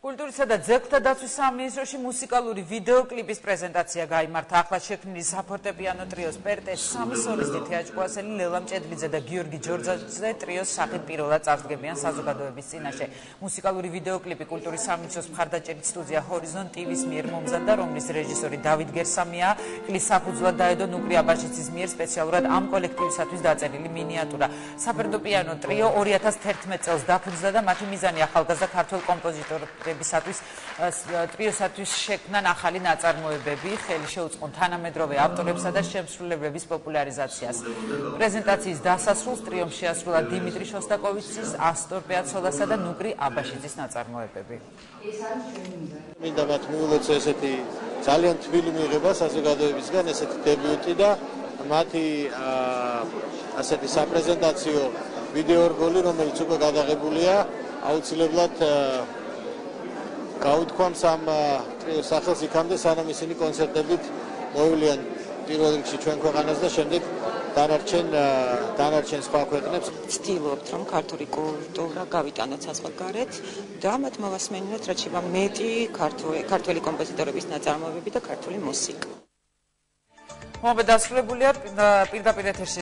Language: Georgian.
კულტურისა და ძეგლთა დაცვის სამინისტროში მუსიკალური ვიდეოკლიპის პრეზენტაცია გაიმართა. Ახლა შექმნილი საფორტეპიანო ტრიოს პერტე სამ სოლის თეატრგვასელი ლელა მჭედლიძე და გიორგი ჯორძაძე ტრიოს სახით პირველად წარდგებიან საზოგადოების წინაშე. მუსიკალური ვიდეოკლიპი კულტურის სამინისტროს მხარდაჭერით სტუდია ჰორიზონ ტივის მიერ მომზადდა, რომლის რეჟისორი დავით გერსამია, კლის საფუძვლად დაედო ნუკრი აბაშიძის მიერ სპეციალურად ამ კოლექტივისათვის დაწერილი მინიატურა. საფორტეპიანო ტრიო 2011 წელს დაფუძნდა და მათი მიზანი ახალგაზრდა ქართველ კომპოზიტორებს ტრიოსათვის შექმნან ახალი ნაწარმოებები, ხელი შეუწყონ თანამედროვე ავტორებსა და შემსრულებლების პოპულარიზაციას. პრეზენტაციის დასასრულს ტრიომ შეასრულა დიმიტრი შოსტაკოვიჩის, ასტორ პიაცოლასა და ნუკრი აბაშიძის ნაწარმოებები. მინდა მათ მიულოცო ესეთი ძალიან თბილი მიღება საზოგადოებისგან, ესეთი დებიუტი და მათი ასეთი საპრეზენტაციო ვიდეორგოლი, რომელიც უკვე გადაღებულია, აუცილებლად გაუთქვამ სამ ტრიოს სახელს იქამდე, სანამ ისინი კონცერტებით მოვლიან პირველ რიგში ჩვენ ქვეყანას და შემდეგ დანარჩენ სხვა ქვეყნებს. ვცდილობთ, რომ ქართული კულტურა გავიტანოთ საზღვარგარეთ და მათ მოვასმენინოთ, რაც შეიძლება მეტი ქართველი კომპოზიტორების ნაწარმოებები და ქართული მუსიკა. მომბედასრულებულია პირდაპირ ეთერში